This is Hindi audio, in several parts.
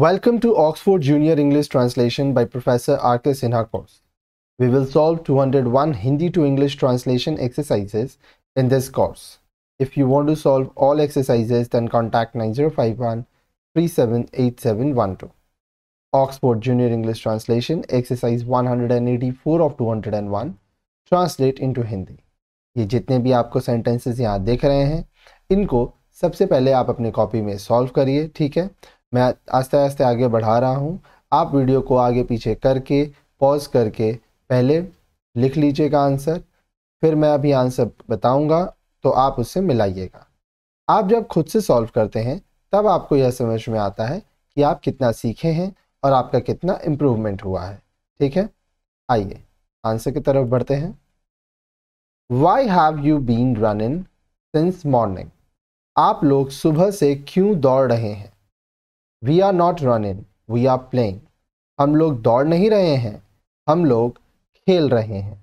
Welcome to Oxford Junior English Translation by Professor R K Sinha course. We will solve 201 Hindi to English translation exercises in this course. If you want to solve all exercises, then contact 9051 378712. Oxford Junior English Translation exercise 184 of 201 translate into Hindi. ये जितने भी आपको sentences यहाँ देख रहे हैं, इनको सबसे पहले आप अपने copy में solve करिए, ठीक है? मैं आस्ते आस्ते आगे बढ़ा रहा हूँ, आप वीडियो को आगे पीछे करके पॉज करके पहले लिख लीजिएगा आंसर, फिर मैं अभी आंसर बताऊँगा तो आप उससे मिलाइएगा। आप जब खुद से सॉल्व करते हैं तब आपको यह समझ में आता है कि आप कितना सीखे हैं और आपका कितना इम्प्रूवमेंट हुआ है, ठीक है? आइए आंसर की तरफ बढ़ते हैं। Why have you been running since morning? आप लोग सुबह से क्यों दौड़ रहे हैं? We are not running, we are playing. हम लोग दौड़ नहीं रहे हैं, हम लोग खेल रहे हैं।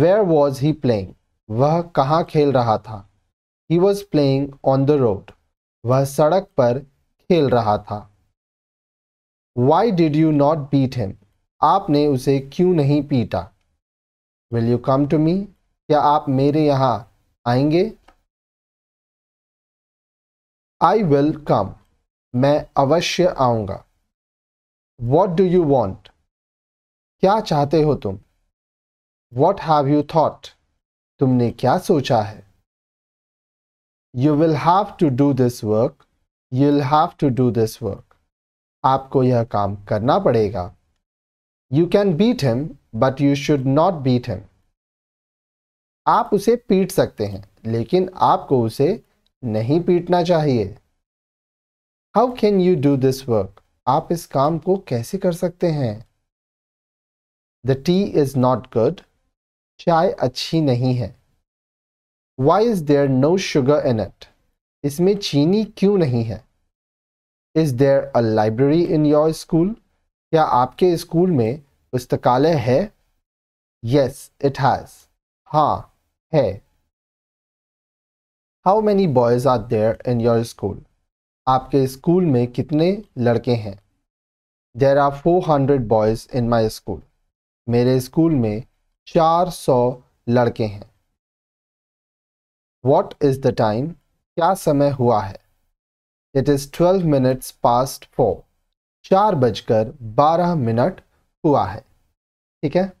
Where was he playing? वह कहाँ खेल रहा था? He was playing on the road. वह सड़क पर खेल रहा था। Why did you not beat him? आपने उसे क्यों नहीं पीटा? Will you come to me? क्या आप मेरे यहाँ आएंगे? आई विल कम, मैं अवश्य आऊँगा। What do you want? क्या चाहते हो तुम? What have you thought? तुमने क्या सोचा है? You will have to do this work, you will have to do this work. आपको यह काम करना पड़ेगा। You can beat him but you should not beat him. आप उसे पीट सकते हैं लेकिन आपको उसे नहीं पीटना चाहिए। How can you do this work? आप इस काम को कैसे कर सकते हैं? The tea is not good, चाय अच्छी नहीं है। Why is there no sugar in it? इसमें चीनी क्यों नहीं है? Is there a library in your school? क्या आपके स्कूल में पुस्तकालय है? यस इट हैज, हाँ है। How many boys are there in your school? आपके स्कूल में कितने लड़के हैं? There are 400 boys in my school. मेरे स्कूल में 400 लड़के हैं। What is the time? क्या समय हुआ है? It is 12 minutes past 4। 4:12 हुआ है, ठीक है?